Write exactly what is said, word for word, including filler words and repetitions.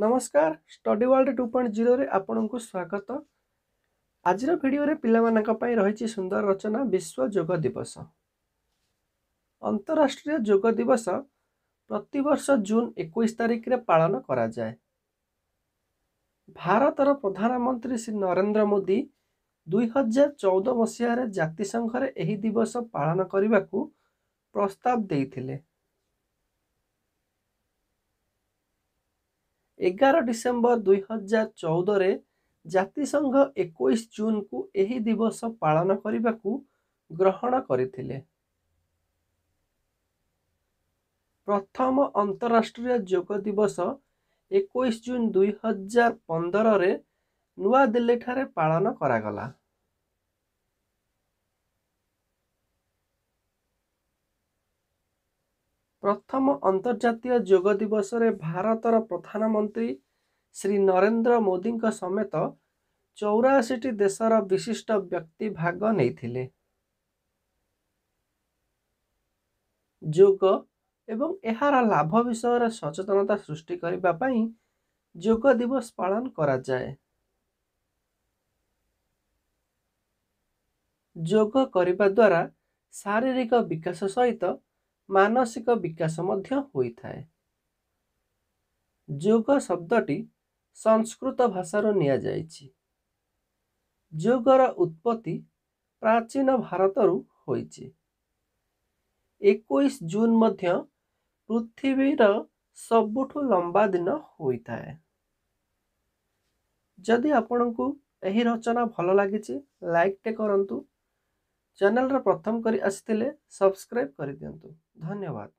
नमस्कार study world two point O रे आपनकु स्वागत। आज भिडियो रे पिला मानक पई रही सुंदर रचना विश्व योग दिवस। अंतरराष्ट्रीय योग दिवस प्रतिवर्ष जून इक्कीस तारिख रे पालन करा जाए। भारतर प्रधानमंत्री श्री नरेंद्र मोदी दुई हजार चौदह मसीह रे जातिसंघ रे एही दिवस पालन करने प्रस्ताव देइथिले। एगार डिसेम्बर दुई हजार चौदह जातिसंघ इक्कीस जून को यह दिवस पालन करने को ग्रहण करथिले। प्रथम अंतरराष्ट्रीय योग दिवस इक्कीस जून दुई हजार पंदर नूआ दिल्ली ठारे पालन करागला। प्रथम अंतर्जातीय योग दिवस रे भारतर प्रधानमंत्री श्री नरेंद्र मोदी समेत चौरासी देशर विशिष्ट व्यक्ति भाग नहीं। योग एवं एहार लाभ विषय रे सचेतनता सृष्टि करिबा पई योग दिवस पालन करा जाए। योग करिबा द्वारा शारीरिक विकास सहित मानसिक विकास मध्य होई थाए। योग शब्दटी संस्कृत भाषार निया जायछि। योगर उत्पत्ति प्राचीन भारतरू होईछि। इक्कीस जून मध्य पृथ्वीर सबुठु लंबा दिन होई थाए। जदि आपनकु एही रचना भल लागिछि लाइक टे करंतु। चैनल रे प्रथम करी आस्थिले सब्सक्राइब कर दियंतु। धन्यवाद।